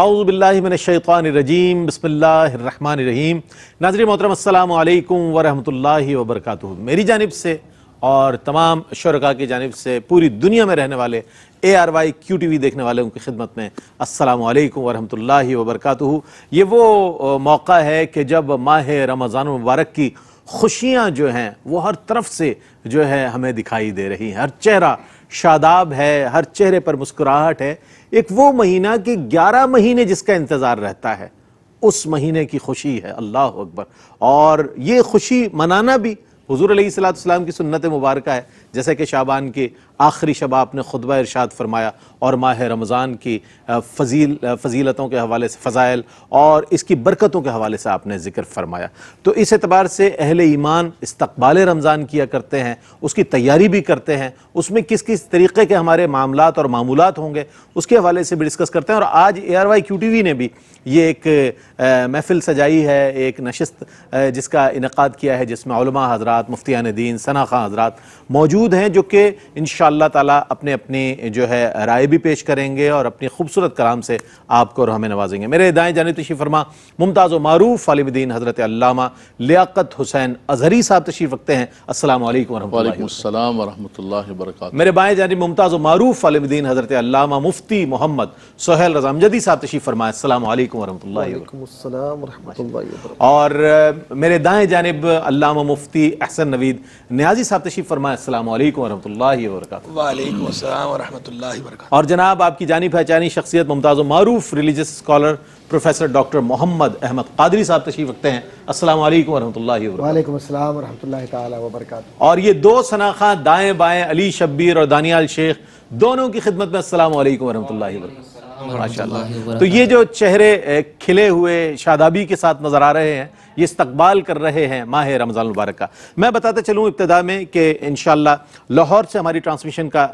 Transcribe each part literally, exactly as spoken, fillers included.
अऊज़ुबिल्लाहि मिनश्शैतानिर्रजीम बिस्मिल्लाहिर्रहमानिर्रहीम। नाज़रीन मोहतरम अस्सलामु अलैकुम वरहमतुल्लाहि वबरकातुहु। मेरी जानिब से और तमाम शुरका की जानिब से पूरी दुनिया में रहने वाले A R Y Q T V देखने वाले उनकी खिदमत में अस्सलामु अलैकुम वरहमतुल्लाहि वबरकातुहु। ये वो मौका है कि जब माह रमज़ान मुबारक की खुशियाँ जो हैं वो हर तरफ से जो है हमें दिखाई दे रही हैं। हर चेहरा शादाब है, हर चेहरे पर मुस्कुराहट है। एक वो महीना कि ग्यारह महीने जिसका इंतज़ार रहता है उस महीने की खुशी है। अल्लाह अकबर। और ये खुशी मनाना भी हुजूर अलैहि वसल्लम की सुन्नत मुबारक है। जैसे कि शाबान के आखिरी शब आपने खुतबा इरशाद फरमाया और माह रमज़ान की फजील फजीलतों के हवाले से, फ़ज़ाइल और इसकी बरकतों के हवाले से आपने ज़िक्र फरमाया। तो इस एतबार से अहले ईमान इस्तकबाल रमज़ान किया करते हैं, उसकी तैयारी भी करते हैं, उसमें किस किस तरीक़े के हमारे मामलात और मामूलात होंगे उसके हवाले से भी डिस्कस करते हैं। और आज A R Y Q T V ने भी ये एक महफिल सजाई है, एक नशिस्त जिसका इनक़ाद किया है जिसमें उलमा हज़रात, मुफ्तियान दीन, सना खां हजरात मौजूद हैं जो कि इंशाअल्लाह ताला अपने अपनी जो है राय भी पेश करेंगे और अपनी खूबसूरत कलाम से आपको और हमें नवाजेंगे। मेरे दाएं जानिब तशरीफ फरमा मुमताज़ और मारूफ आलिम दीन हजरत अल्लामा लियाकत हुसैन अज़री साहब तशरीफ रखते हैं। अस्सलामु अलैकुम व रहमतुल्लाहि व बरकातहू। मेरे बाएं जानिब मुमताज़ और मारूफ आलिम दीन हजरत अल्लामा मुफ्ती मोहम्मद सोहेल रज़ा अमजदी साहब तशरीफ फरमाए। अस्सलामु अलैकुम व रहमतुल्लाहि व बरकातहू। और मेरे दाएं जानिब अल्लामा मुफ्ती अहसन नवीद नियाज़ी साहब तशरीफ फरमाए। अस्सलामु अलैकुम वरहमतुल्लाहि वबरकातुहु। वालेकुम अस्सलाम वरहमतुल्लाहि वबरकातुहु। और जनाब आपकी जानिब पहचानी शख्सियत मुमताज़ मारूफ religious scholar professor doctor Mohammad Ahmad Qadri साहब तशरीफ रखते हैं। अस्सलामु अलैकुम वरहमतुल्लाहि वबरकातुहु। वालेकुम अस्सलाम वरहमतुल्लाहि ताला वबरकातुहु। और ये दो सनाखा दाएं बाएं अली शब्बीर और दानियाल शेख दोनों की खिदमत में अस्सलामु अलैकुम वरहमतुल्लाहि वबरकातुहु। माशाअल्लाह। तो ये जो चेहरे खिले हुए शादाबी के साथ नजर आ रहे हैं, ये इस्तकबाल कर रहे हैं माह रमज़ान मुबारक का। मैं बताते चलूँ इब्तिदा में कि इंशाअल्लाह लाहौर से हमारी ट्रांसमिशन का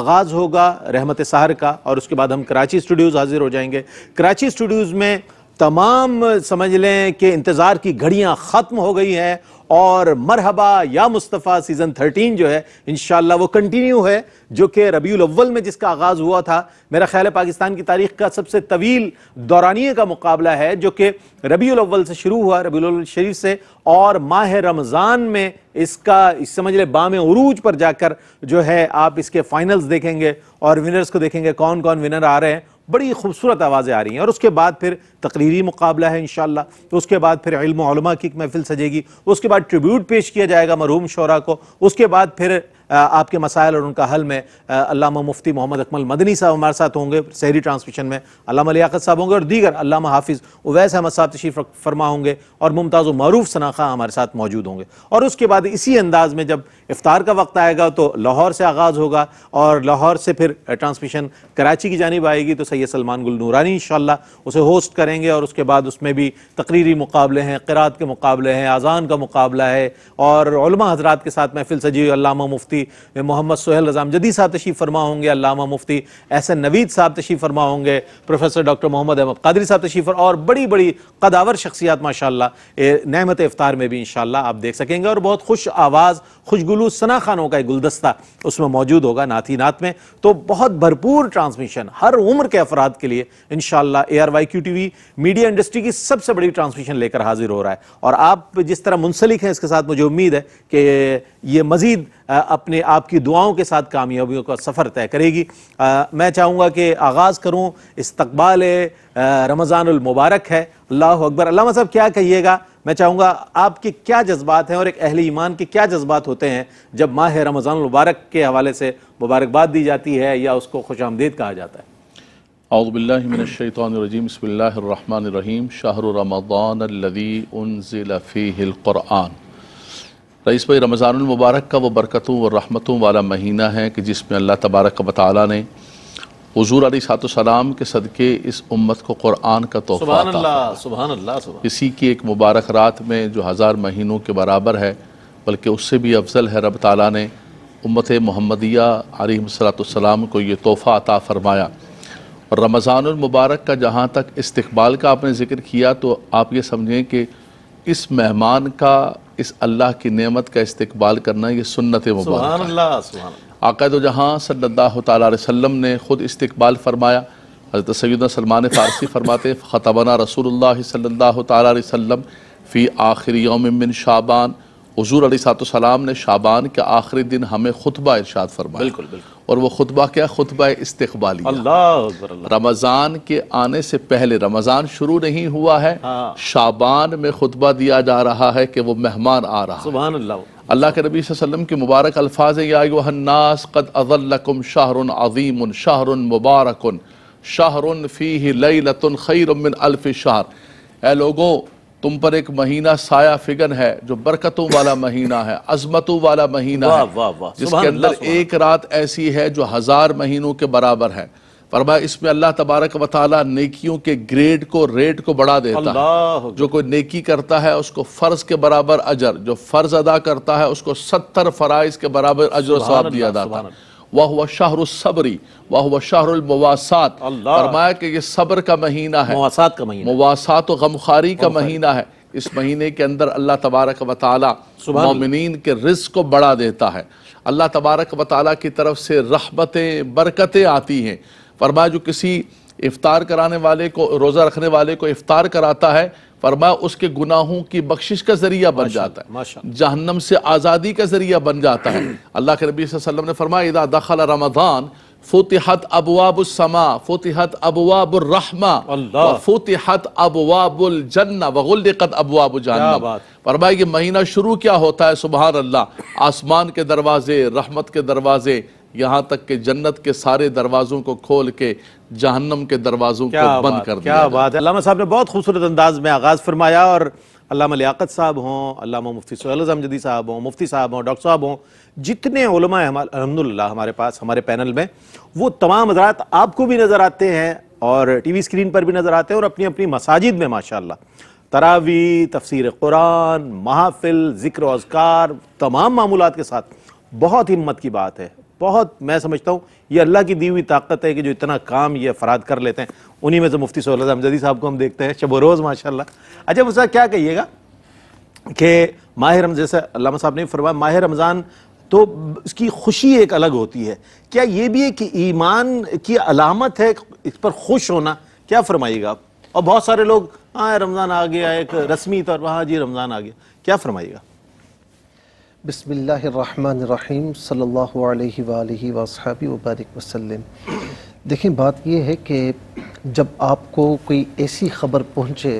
आगाज़ होगा रहमत सहर का, और उसके बाद हम कराची स्टूडियोज़ हाजिर हो जाएंगे। कराची स्टूडियोज़ में तमाम समझ लें कि इंतज़ार की घड़ियाँ ख़त्म हो गई हैं और मरहबा या मुस्तफ़ी सीज़न थर्टीन जो है इंशाअल्लाह वो कंटिन्यू है, जो कि रबी अवल में जिसका आगाज़ हुआ था। मेरा ख्याल है पाकिस्तान की तारीख़ का सबसे तवील दौरानिए का मुकाबला है जो कि रबी अवल से शुरू हुआ, रबी अवल शरीफ से, और माह रमज़ान में इसका इस समझ लें बाम उरूज पर जाकर जो है आप इसके फ़ाइनल्स देखेंगे और विनर्स को देखेंगे कौन कौन विनर आ रहे हैं। बड़ी खूबसूरत आवाज़ें आ रही हैं। और उसके बाद फिर तकरीरी मुकाबला है इंशाअल्लाह। तो उसके बाद फिर इल्म और उलमा की एक महफिल सजेगी, उसके बाद ट्रिब्यूट पेश किया जाएगा मरहूम शोरा को, उसके बाद फिर आपके मसाइल और उनका हल में अल्लामा मुफ्ती मोहम्मद अकमल मदनी साहब हमारे साथ होंगे। सहरी ट्रांसमिशन में अल्लामा लियाकत साहब होंगे और दीगर अल्लामा हाफिज़ उवैस अहमद साहब तशरीफ़ फरमा होंगे और मुमताज़ व मारूफ सनाखा हमारे साथ मौजूद होंगे। और उसके बाद इसी अंदाज़ में जब इफ्तार का वक्त आएगा तो लाहौर से आगाज़ होगा और लाहौर से फिर ट्रांसमिशन कराची की जानिब आएगी। तो सैद सलमान गुल नूरानी इंशाअल्लाह उसे होस्ट करेंगे और उसके बाद उसमें भी तकरीरी मुकाबले हैं, क़िरात के मुकाबले हैं, आज़ान का मुकाबला है और उलमा हज़रात के साथ महफिल सजी हुई। अल्लामा मुफ्ती मोहम्मद सोहेल रज़ा अमजदी साहब तशरीफ़ फरमा होंगे, अल्लामा मुफ्ती अहसन नवीद साहब तशरीफ़ फरमा होंगे, प्रोफेसर डॉक्टर मोहम्मद अहमद कादरी साहब तशरीफ़ और बड़ी बड़ी कदावर शख्सियात माशाअल्लाह नेमत इफ्तार में भी इंशाअल्लाह आप देख सकेंगे। और बहुत खुश आवाज़ खुशगुलू सना खानों का एक गुलदस्ता उसमें मौजूद होगा नाथी नात में। तो बहुत भरपूर ट्रांसमिशन हर उम्र के अफराद के लिए इंशाअल्लाह A R Y Q T V media industry की सबसे बड़ी ट्रांसमिशन लेकर हाजिर हो रहा है। और आप जिस तरह मुंसलिक हैं इसके साथ मुझे उम्मीद है कि ये मज़ीद अपने आपकी दुआओं के साथ कामयाबियों का सफ़र तय करेगी। आ, मैं चाहूँगा कि आगाज़ करूँ इस्तकबाल रमज़ानुल मुबारक है। अल्लाह अकबर। अल्लामा साहब क्या कहिएगा, मैं चाहूँगा आपके क्या जज्बात हैं और एक अहले ईमान के क्या जज्बात होते हैं जब माह रमज़ानुल मुबारक के हवाले से मुबारकबाद दी जाती है या उसको खुशामदीद कहा जाता है। अऊज़ुबिल्लाहि मिनश्शैतानिर्रजीम बिस्मिल्लाहिर्रहमानिर्रहीम। शहरु रमज़ान अल्लज़ी उनज़िला फ़ीहिल क़ुरआन। रईस भाई रमज़ानुल मुबारक का वो बरकतों व रहमतों वाला महीना है कि जिसमें अल्लाह तबारक व तआला ने हुजूर अलैहि सलाम के सदक़े इस उम्मत को क़ुरान का तोहफ़ा सुभान अल्लाह सुभान अल्लाह। इसी की एक मुबारक रात में जो हज़ार महीनों के बराबर है बल्कि उससे भी अफजल है, रब तआला ने उम्मत मोहम्मदिया अलैहिस्सलाम को ये तोहफ़ा अता फ़रमाया। और रमज़ानुल मुबारक का जहाँ तक इस्तक़बाल का आपने ज़िक्र किया तो आप ये समझें कि इस मेहमान का, इस अल्लाह की नेमत का इस्तकबाल करना ये सुन्नत मुबारक है। आक़ा दो जहाँ सल्लल्लाहु अलैहि वसल्लम ने ख़ुद इस्तकबाल फ़रमाया हज़रत सैयदना सलमान फ़ारसी फरमाते ख़तबना रसूलुल्लाह सल्लल्लाहु तआला अलैहि वसल्लम फ़ी आखिरी यौम मिन शाबान। हुजूर अलैहि सलाम ने शाबान के आखिरी दिन हमें खुतबा इरशाद फरमाया। बिल्कुल बिल्कुल। और वो खुतबा क्या? खुतबा इस्तिक़बाली। अल्लाह। रमज़ान के आने से पहले, रमज़ान शुरू नहीं हुआ है, हाँ। शाबान में खुतबा दिया जा रहा है कि वो मेहमान आ रहा है। सुभान अल्लाह। अल्लाह के नबी सल्लल्लाहु अलैहि वसल्लम के मुबारक अल्फाज हैं, या अय्युहन नास क़द अज़ल्लकुम शहरुन अज़ीमुन शहरुन मुबारकुन शहरुन फ़ीही लैलतुन ख़ैरुम मिन अल्फ़ि शहर। ऐ लोगों, तुम पर एक महीना साया फिगन है जो बरकतों वाला महीना है, अजमतों वाला महीना है, जिसके अंदर एक रात ऐसी है जो हजार महीनों के बराबर है। फरमा इसमें अल्लाह तबारक व तआला नेकियों के ग्रेड को, रेट को बढ़ा देता है। जो कोई नेकी करता है उसको फर्ज के बराबर अजर, जो फर्ज अदा करता है उसको सत्तर फराइज के बराबर अजर और सवाब दिया जाता है। वह हुआ शहरु सबरी वह हुआ शहरुल मुवासात। फरमाया कि ये सब्र का महीना है, मुवासात का महीना, मुवासात और गमखारी का महीना है। इस महीने के अंदर अल्लाह तबारक व तआला मोमिनीन के रिज़्क़ को बढ़ा देता है। अल्लाह तबारक व तआला की तरफ से रहमतें, बरकतें आती हैं। फरमाया जो किसी इफ्तार कराने वाले को, रोज़ा रखने वाले को इफ्तार कराता है, फरमाया उसके गुनाहों की बख्शिश का जरिया बन जाता है, जहन्नम से आज़ादी का जरिया बन जाता है। अल्लाह के नबी सल्लल्लाहु अलैहि वसल्लम ने फरमाया इदा दखल रमज़ान फुतिहत अबवाबुस समा फुतिहत अबवाबुर रहमा व फुतिहत अबवाबुल जन्ना व गुल्लिकत अबवाबु जहन्नम। फरमाया ये महीना शुरू क्या होता है? सुभान अल्लाह, आसमान के दरवाजे, रहमत के दरवाजे, यहाँ तक के जन्नत के सारे दरवाजों को खोल के जहन्नम के दरवाजों को बंद कर दिया। क्या बात है। अल्लामा साहब ने बहुत खूबसूरत अंदाज में आगाज़ फरमाया, और अल्लामा लियाकत साहब हों, अल्लामा मुफ्ती सोहेल रज़ा अमजदी साहब हों, मुफ्ती साहब हों, डॉक्टर साहब हों, जितने उलमा अल्हम्दुलिल्लाह हमारे पास, हमारे पैनल में, वो तमाम हज़रात आपको भी नज़र आते हैं और टी वी स्क्रीन पर भी नज़र आते हैं, और अपनी अपनी मसाजिद में माशाअल्लाह तरावी, तफसीर कुरान, महाफिल, ज़िक्र अज़कार, तमाम मामूलात के साथ। बहुत हिम्मत की बात है, बहुत, मैं समझता हूँ ये अल्लाह की दी हुई ताकत है कि जो इतना काम ये अफराद कर लेते हैं। उन्हीं में से मुफ्ती सोहेल रज़ा अमजदी साहब को हम देखते हैं शब रोज़ माशाल्लाह। अच्छा मुफ्ती साहब, क्या कहिएगा कि माह रमज़ान, जैसे अल्लामा साहब ने फरमाया माह रमज़ान तो इसकी खुशी एक अलग होती है, क्या ये भी एक ईमान की अलामत है, इस पर खुश होना? क्या फरमाइएगा आप? और बहुत सारे लोग, हाँ रमज़ान आ गया, एक रस्मी तौर पर, हाँ जी रमज़ान आ गया। क्या फरमाइएगा? बिस्मिल्लाहिर्रहमानिर्रहीम सल्लल्लाहु अलैहि वालिहि वसहबी वबारिक वसल्लम। देखें, बात यह है कि जब आपको कोई ऐसी ख़बर पहुँचे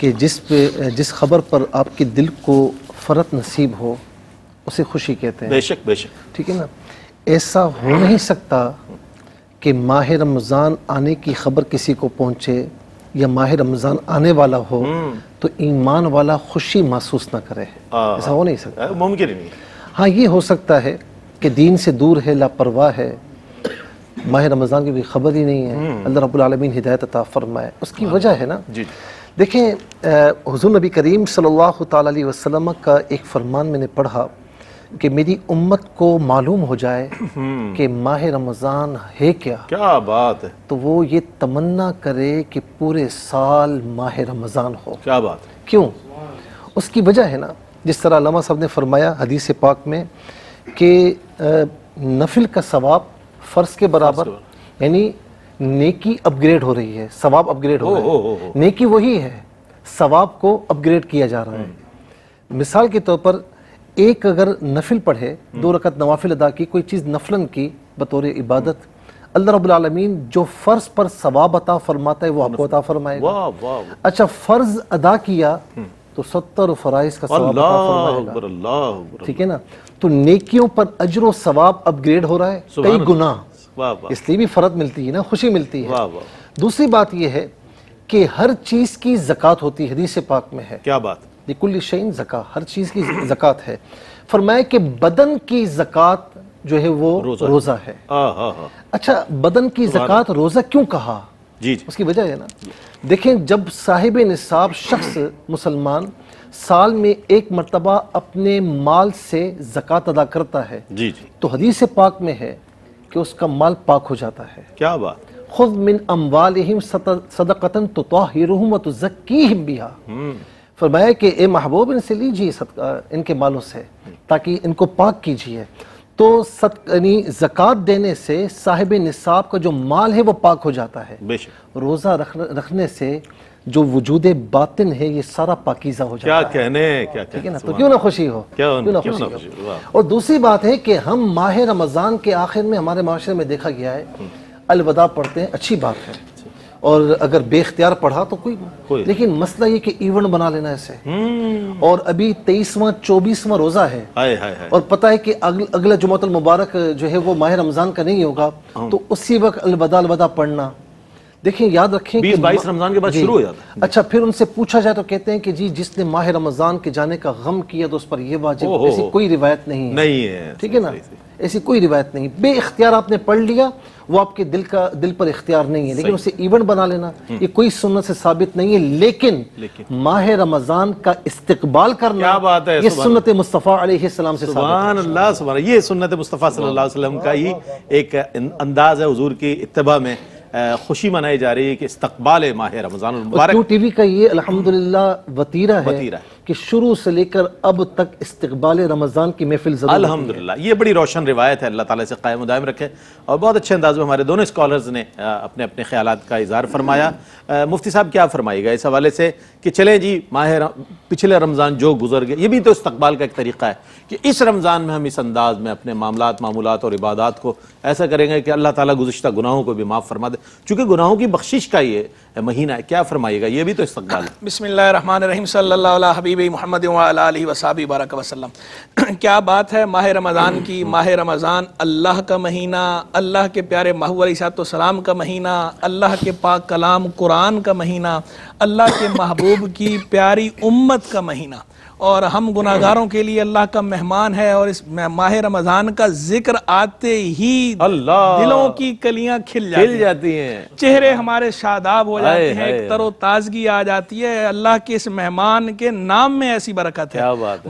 कि जिस पे, जिस ख़बर पर आपके दिल को फ़रत नसीब हो, उसे खुशी कहते हैं। बेशक बेशक, ठीक है ना। ऐसा हो नहीं सकता कि माह रमज़ान आने की ख़बर किसी को पहुँचे या माह रमज़ान आने वाला हो तो ईमान वाला खुशी महसूस ना करे, ऐसा हो नहीं सकता, मुमकिन नहीं। हाँ, ये हो सकता है कि दीन से दूर है, लापरवाह है, माह रमज़ान की भी खबर ही नहीं है। अल्लाह रब्बुल आलमीन हिदायत अता फरमाए, उसकी वजह है ना। देखें, हुजूर नबी करीम सल्लल्लाहु तआला अलैहि वसल्लम का एक फरमान मैंने पढ़ा कि मेरी उम्मत को मालूम हो जाए कि माह रमज़ान है क्या। क्या बात है। तो वो ये तमन्ना करे कि पूरे साल माह रमज़ान हो। क्या बात है। क्यों? उसकी वजह है ना, जिस तरह अल्लामा साहब ने फरमाया हदीस पाक में कि नफिल का सवाब फ़र्ज़ के बराबर, यानी नेकी अपग्रेड हो रही है, सवाब अपग्रेड हो रहा है। नेकी वही है, सवाब को अपग्रेड किया जा रहा है। मिसाल के तौर पर एक अगर नफिल पढ़े, दो रकत नवाफिल अदा की, कोई चीज़ नफलन की बतौर इबादत, अल्लाह रब्बुल आलमीन जो फ़र्ज़ पर सवाब अता फरमाता है वो आपको अता फरमाएगा। अच्छा, फ़र्ज़ अदा किया तो सत्तर फ़राइज़ का सवाब अता फरमाएगा, ठीक है ना। तो नेकियों पर अजर व सवाब अपग्रेड हो रहा है, कई गुना, इसलिए भी फ़रत मिलती है ना, खुशी मिलती है। दूसरी बात यह है कि हर चीज़ की ज़कात होती है, हदीस पाक में है। क्या बात है। लिकुल्लि शैइन ज़कात, हर चीज़ की ज़कात है। फरमाया कि बदन की ज़कात जो है वो रोज़ा, रोजा है। आ, हा, हा। अच्छा, बदन की ज़कात रोज़ा क्यों कहा? जी, जी। उसकी वजह है ना, देखें, जब साहिब निसाब शख्स मुसलमान साल में एक मरतबा अपने माल से ज़कात अदा करता है, जी जी, तो हदीस पाक में है कि उसका माल पाक हो जाता है। क्या बात। खुद मिन अम्वालिहिम सदक़तन तुताहिरुहुम व तुज़क्कीहिम बिहा। फरमाया कि ए महबूब, इनसे लीजिए सदका, इनके मालों से, ताकि इनको पाक कीजिए। तो यानी ज़कात देने से साहिब निसाब का जो माल है वो पाक हो जाता है, रोज़ा रख, रखने से जो वजूद बातिन है ये सारा पाकीज़ा हो जाता है। क्या कहने, क्या कहने, ठीक है ना। तो क्यों ना खुशी हो, क्यों ना खुशी हो। और दूसरी बात है कि हम माह रमज़ान के आखिर में हमारे माशरे में देखा गया है अलविदा पढ़ते हैं, अच्छी बात है, और अगर बेख्तियार पढ़ा तो कोई, लेकिन मसला ये कि इवेंट बना लेना इसे, और अभी तेईसवां चौबीसवां रोजा है, आए, आए, आए। और पता है कि अगल, अगला जुमातुल मुबारक जो है वो माह रमजान का नहीं होगा, तो उसी वक्त अलबदा अलबदा पढ़ना। देखिए याद रखें कि बाईस रमजान के बाद शुरू हो जाता है। अच्छा, फिर उनसे पूछा जाए तो कहते हैं कि जी जिसने माह रमजान के जाने का गम किया तो उस पर यह वाजिब, ऐसी कोई रिवायत नहीं है, नहीं है, ठीक है ना, ऐसी कोई रिवायत नहीं। बे इख्तियार आपने पढ़ लिया, वो आपके दिल का दिल पर इख्तियार नहीं है, लेकिन उसे इवेंट बना लेना ये कोई सुन्नत से साबित नहीं है। लेकिन, लेकिन। माह रमजान का इस्तिकबाल करना, क्या बात है, ये सुन्नत मुस्तफ़ा अलैहि सलाम से सुभान अल्लाह, सुभान अल्लाह, ये सुन्नत मुस्तफ़ा सल्लल्लाहु अलैहि वसल्लम का ही एक अंदाज है। हुजूर की इत्तिबा में खुशी मनाई जा रही है कि इस्तकबाल माह रमजान मुबारक। क्यू टी वी का ये अल्हम्दुलिल्लाह वतीरा है, वतीरा है कि शुरू से लेकर अब तक इस्तकबाल रमजान की महफिल अल्हम्दुलिल्लाह, ये बड़ी रोशन रिवायत है, अल्लाह ताला से कायम दायम रखे। और बहुत अच्छे अंदाज में हमारे दोनों स्कॉलर्स ने अपने अपने ख्यालात का इजहार फरमाया। मुफ्ती साहब क्या फरमाइएगा इस हवाले से कि चलें जी, माह पिछले रमज़ान जो गुजर गए ये भी तो इस्तकबाल का एक तरीक़ा है कि इस रमज़ान में हम इस अंदाज में अपने मामलात मामूलात और इबादात को ऐसा करेंगे कि अल्लाह ताला गुज़श्ता गुनाहों को भी माफ़ फरमा दे, चूँकि गुनाहों की बख्शिश का ये महीना है। क्या फरमाइएगा, ये भी तो इस्तकबाल है। बिस्मिल्लाहिर्रहमानिर्रहीम सल्लल्लाहु अलैहि हबीबी मुहम्मद व आलिहि व सहाबी बरक वसल्लम। क्या बात है माह रमज़ान की। माह रमज़ान अल्लाह का महीना, अल्लाह के प्यारे महबूब अलैहि सलाम का महीना, अल्लाह के पाक कलाम कुरान का महीना, अल्लाह के महबूब की प्यारी उम्मत का महीना, और हम गुनाहगारों के लिए अल्लाह का मेहमान है। और इस माह रमज़ान का जिक्र आते ही अल्लाह दिलों की कलियां खिल जाती, खिल जाती हैं, चेहरे हमारे शादाब हो जाते हैं, एक तरोताजगी आ जाती है। अल्लाह के इस मेहमान के नाम में ऐसी बरकत है।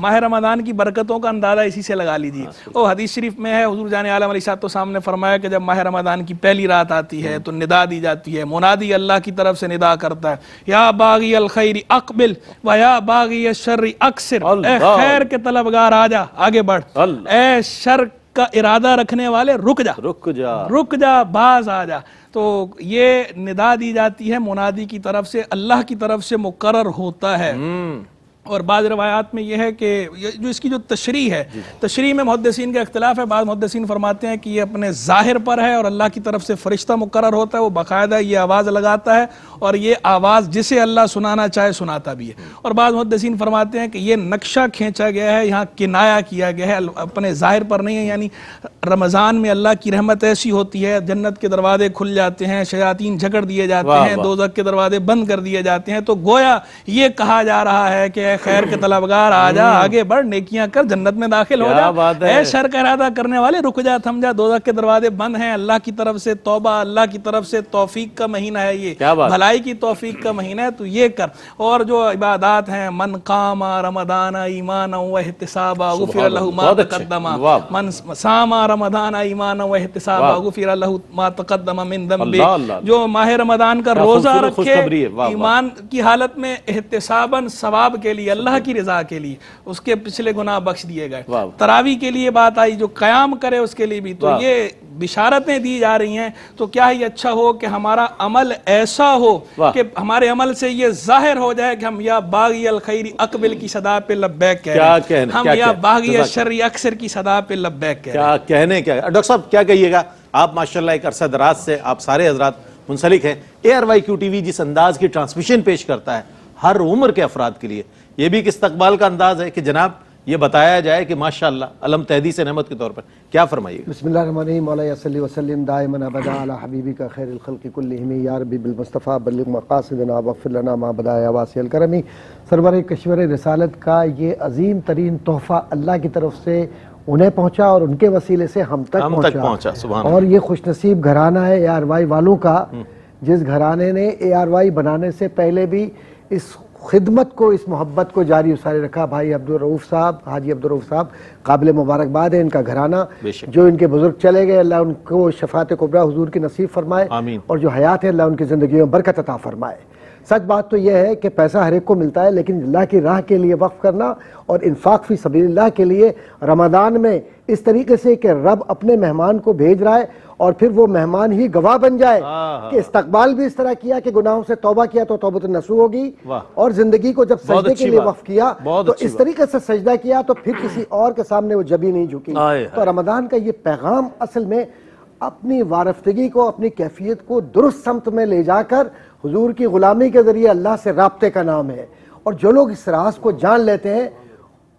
माह रमज़ान की बरकतों का अंदाजा इसी से लगा लीजिए। और हदीस शरीफ में है, हुजूर जाने आलम अलैहिस्सलातु वस्सलाम ने फरमाया कि जब माह रमज़ान की पहली रात आती है तो निदा दी जाती है, मुनादी अल्लाह की तरफ से निदा करता है, या बागी अल खैर अकबिल व या बागी अश-शर अक्सर, ए खैर के तलबगार आजा, आगे बढ़, ए शर का इरादा रखने वाले रुक जा, रुक जा, रुक जा, बाज आ जा। तो ये निदा दी जाती है मुनादी की तरफ से, अल्लाह की तरफ से मुकर्रर होता है। और बाद रवायात में यह है कि जो इसकी जो तशरीह है, तशरीह में मुहद्दिसीन का इख्तिलाफ है। बाद मुहद्दिसीन फरमाते हैं कि ये अपने ज़ाहिर पर है, और अल्लाह की तरफ से फ़रिश्ता मुकर्रर होता है, वो बाकायदा ये आवाज़ लगाता है, और ये आवाज़ जिसे अल्लाह सुनाना चाहे सुनाता भी है। और बाद मुहद्दिसीन फरमाते हैं कि ये नक्शा खींचा गया है, यहाँ किनाया किया गया है, अपने ज़ाहिर पर नहीं है। यानी रमज़ान में अल्लाह की रहमत ऐसी होती है, जन्नत के दरवाजे खुल जाते हैं, शयातीन झकड़ दिए जाते हैं, दोज़ख के दरवाजे बंद कर दिए जाते हैं। तो गोया ये कहा जा रहा है कि खैर के तलबगार आजा, आगे बढ़, नेकियां कर, जन्नत में दाखिल हो जा, ऐ शर का इरादा करने वाले रुक जा, थम जा, दोज़ख के दरवाजे बंद हैं, अल्लाह की तरफ से तौबा, अल्लाह की तरफ से तौफीक का महीना है, ये भलाई की तौफीक का महीना है, तो ये कर। और जो इबादात हैं, मन कामा रमदाना ईमाना व इहतिसाबा गुफिर लहु मा तक़द्दमा, मन सामा रमदाना ईमाना व इहतिसाबा गुफिर लहु मा तक़द्दमा मिन ज़म्बी, जो माह रमदान का रोजा रखे ईमान की हालत में इहतिसाबन सवाब के लिए, अल्लाह की रजा के लिए, उसके पिछले गुनाह बख्श दिए गए। तरावी के लिए बात आई, जो कयाम करे उसके लिए भी, तो ये बिशारतें दी जा रही हैं। तो क्या ही अच्छा हो कि हमारा अमल ऐसा हो कि हमारे अमल से ये जाहिर हो जाए कि हम या बागी अल खैरी अकबिल की सदा पे लब्बैक कह रहे हैं, हम या बागी अल शर्री अक्सर की सदा पे लब्बैक कह रहे हैं। क्या कहने, क्या डॉक्टर साहब क्या कहिएगा आप, माशाल्लाह एक अरसा दराज से आप सारे हजरात मुंसलिक हैं। A R Y Q T V जिस अंदाज की ट्रांसमिशन पेश करता है हर उम्र के अफराद के लिए, ये भी एक इस्तकबाल का अंदाज है कि जनाब ये बताया जाए कि माशाअल्लाह अलम तहदी से नेमत के तौर पर। क्या फरमाइए। बिस्मिल्लाहिर्रहमानिर्रहीम वला यसल्ली वसल्लिम दाइमन अबदा अला हबीबिका खैरुल खल्क़ि कुल्लिहिम या रब्बी बिल मुस्तफ़ा बल्लिग मक़ासिदना वग़फ़िर लना मा बदाया वासिअल करमी। सरवर कश्वर रिसालत का ये अजीम तरीन तोहफ़ा अल्लाह की तरफ से उन्हें पहुँचा और उनके वसीले से हम तक पहुँचा, और ये खुशनसीब घराना है ए आर वाई वालों का, जिस घराने ने ए आर वाई बनाने से पहले भी इस खिदमत को, इस मोहब्बत को जारी उसारे रखा। भाई अब्दुलरऊफ़ साहब, हाजी अब्दुलरऊफ़ साहब, काबिल मुबारकबाद है इनका घराना। जो इनके बुजुर्ग चले गए अल्लाह उनको शफाअत कुब्रा हुजूर की नसीब फरमाए, और जो हयात है अल्लाह उनकी ज़िंदगी में बरकत अता फरमाए। सच बात तो यह है कि पैसा हर एक को मिलता है, लेकिन अल्लाह की राह के लिए वक्फ़ करना और इन्फ़ाक़ फ़ी सबीलिल्लाह के लिए रमदान में इस तरीके से कि रब अपने मेहमान को भेज रहा है और फिर वो मेहमान ही गवाह बन जाए कि इस्तकबाल भी इस तरह किया कि गुनाहों से तौबा किया तो तौबत नसूह होगी, और ज़िंदगी को जब सजदे के लिए वक्फ किया तो इस तरीके से सजदा किया तो फिर किसी और के सामने वो जबी नहीं झुकी। तो रमदान का ये पैगाम असल में अपनी वारफ्तगी को, अपनी कैफियत को दुरुस्त समत में ले जाकर हुजूर की ग़ुलामी के ज़रिए अल्लाह से राब्ते का नाम है। और जो लोग इस राज को जान लेते हैं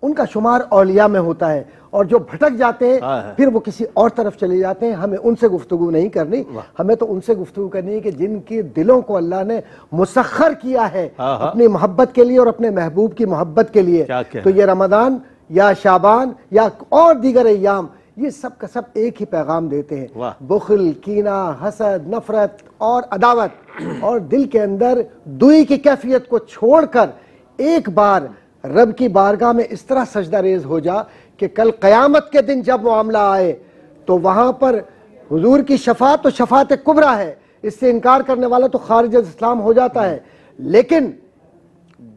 उनका शुमार औलिया में होता है, और जो भटक जाते हैं फिर वो किसी और तरफ चले जाते हैं। हमें उनसे गुफ्तगू नहीं करनी, हमें तो उनसे गुफ्तगू करनी है कि जिनके दिलों को अल्लाह ने मुसख्खर किया है अपनी मोहब्बत के लिए और अपने महबूब की मोहब्बत के लिए। तो ये रमदान या शाबान या और दीगर अयाम ये सब का सब एक ही पैगाम देते हैं। बुखल, कीना, हसद, नफरत और अदावत और दिल के अंदर दुई की कैफियत को छोड़कर एक बार रब की बारगाह में इस तरह सजदा रेज हो जा कि कल क़यामत के दिन जब मामला आए तो वहाँ पर हुजूर की शफाअत तो शफाअत कुबरा है, इससे इनकार करने वाला तो खारिज इस्लाम हो जाता है। लेकिन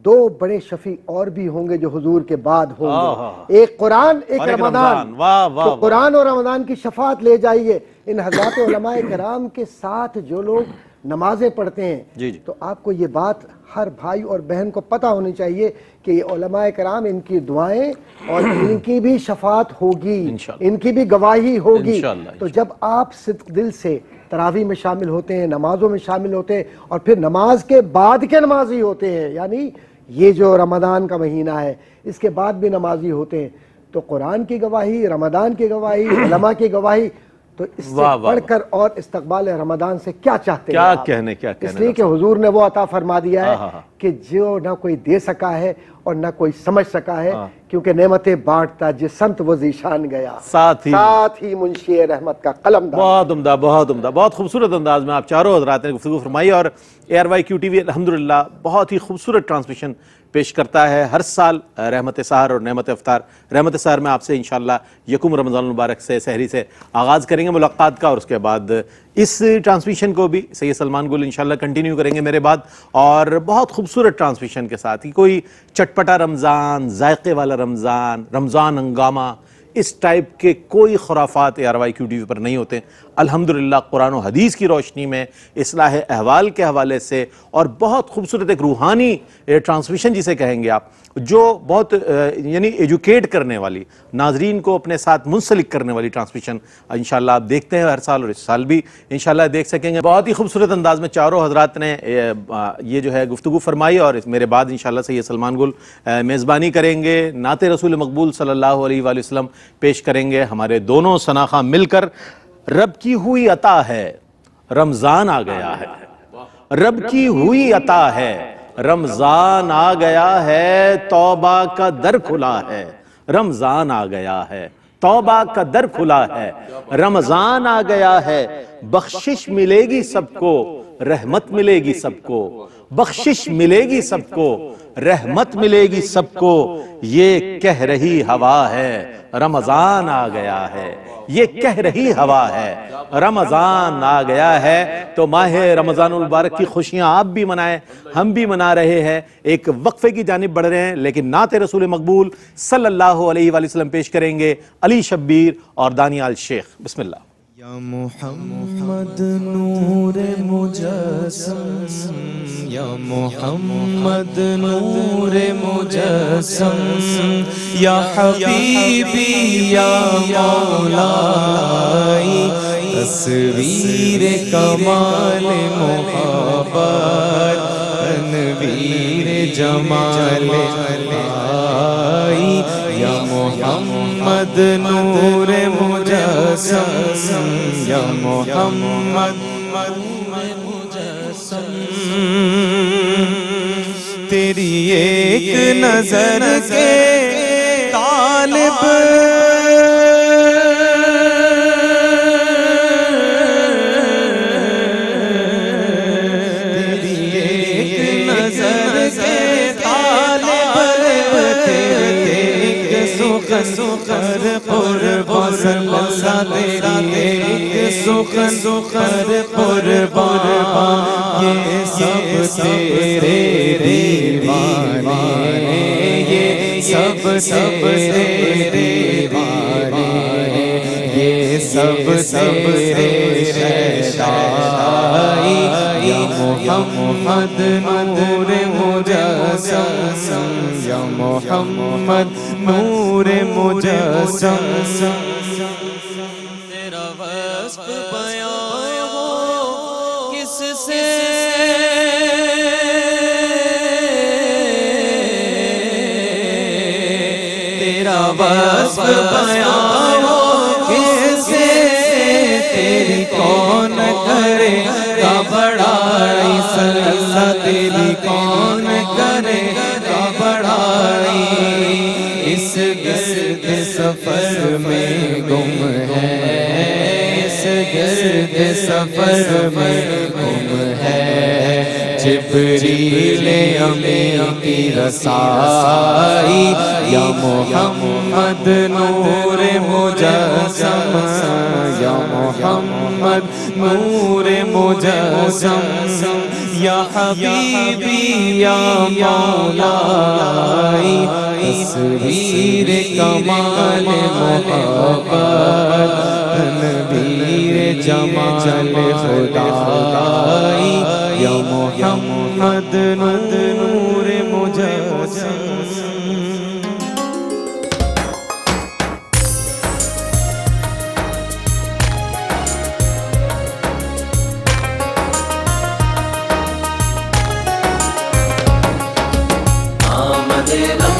दो बड़े शफी और भी होंगे जो हुजूर के बाद होंगे, एक कुरान एक रमदान। वाह वाह, तो कुरान और रमदान की शफाअत ले जाइए। इन हज़रात उलमाए कराम के साथ जो लोग नमाजें पढ़ते हैं जी जी। तो आपको ये बात हर भाई और बहन को पता होनी चाहिए कि ये उलमाए कराम, इनकी दुआएं और इनकी भी शफाअत होगी, इनकी भी गवाही होगी। तो जब आप सिद्क दिल से तरावी में शामिल होते हैं, नमाजों में शामिल होते हैं और फिर नमाज के बाद के नमाजी होते हैं, यानी ये जो रमदान का महीना है इसके बाद भी नमाजी होते हैं, तो कुरान की गवाही, रमदान की गवाही, उलमा की गवाही, तो इससे बढ़कर और इस्तकबाल रमदान से क्या चाहते हैं? क्या कहने क्या कहने इसलिए कि हुजूर ने वो अता फरमा दिया है कि जो ना कोई दे सका है और ना कोई समझ सका है, क्योंकि नेमतें बांटता जिस संत वो जीशान गया, साथ ही साथ ही मुंशी रहमत का कलम। बहुत उम्दा, बहुत उम्दा, बहुत खूबसूरत अंदाज में आप चारों हज़रात ने गुफ्तगू फरमाई। और A R Y Q T V अल्हम्दुलिल्लाह बहुत ही खूबसूरत ट्रांसमिशन पेश करता है हर साल रहमत सहर और नेमत अफ्तार। रहमत सहर में आपसे इंशाअल्लाह यकुम रमज़ान मुबारक से सहरी से आगाज़ करेंगे मुलाकात का, और उसके बाद इस ट्रांसमिशन को भी सैद सलमान गुल इंशाअल्लाह कंटिन्यू करेंगे मेरे बाद, और बहुत खूबसूरत ट्रांसमिशन के साथ ही कोई चटपटा रमज़ान, जायके वाला रमज़ान, रमज़ान हंगामा, इस टाइप के कोई खुराफात A R Y Q T V पर नहीं होते। अल्हम्दुलिल्लाह कुरान और हदीस की रोशनी में इस्लाह अहवाल के हवाले से और बहुत खूबसूरत एक रूहानी ट्रांसमिशन जिसे कहेंगे आप, जो बहुत यानी एजुकेट करने वाली, नाजरीन को अपने साथ मुंसलिक करने वाली ट्रांसमिशन इंशाल्लाह आप देखते हैं हर साल, और इस साल भी इंशाल्लाह देख सकेंगे। बहुत ही खूबसूरत अंदाज में चारों हजरात ने ये जो है गुफ्तगू फरमाई, और मेरे बाद इंशाल्लाह सैयद सलमान गुल मेज़बानी करेंगे, नाते रसूल मकबूल सल्लल्लाहु अलैहि वसल्लम पेश करेंगे। हमारे दोनों सनाखा मिलकर रब की हुई अता है रमजान आ गया है, रब की हुई अता है रमजान आ गया है, तौबा का दर खुला है रमजान आ गया है, तौबा का दर खुला है रमजान आ गया है, बख्शिश मिलेगी सबको रहमत मिलेगी सबको, बख्शिश मिलेगी सबको रहमत मिलेगी सबको, ये कह रही हवा है रमजान आ गया है, ये कह रही हवा है रमजान आ गया है। तो माह रमजान मुबारक की खुशियां आप भी मनाएं, हम भी मना रहे हैं, एक वक्फे की जानिब बढ़ रहे हैं, लेकिन नाते रसूल मकबूल सल्लल्लाहु अलैहि वसल्लम पेश करेंगे अली शब्बीर और दानियाल शेख। बिस्मिल्लाह। या मुहम्मद नूरे मुजस्सम, या मुहम्मद नूरे मुजस्सम, या हबीबी या मौलाई तस्वीर कमाल मोहब्बत तनवीर जमाल आई, या मुहम्मद नूरे मुजस्सम, या मुहम्मद नूरे मुजस्सम, तेरी एक नजर के तालिब सुख सुख मोहम्मद नूर मुजस्सम या मोहम्मद नूर मुजस्सम। तेरा वस्फ बयां हो किससे तेरा वस्फ बयां हो किससे तेरी कौन करे बड़ा सल्ला तेरी कौन करे बढ़ाई। इस गर्द सफर में गुम है इस गर्द सफर में गुम है जिब्रील अमीन की रसाई या मोहम्मद नूर मुजस्सम या मोहम्मद नूर मुजस्सम या हबीबी या मौलाई तस्वीर कमाल मोहब्बत तनवीर जमाल खुदाई या मोहम्मद नूर मुजस्सम। I'm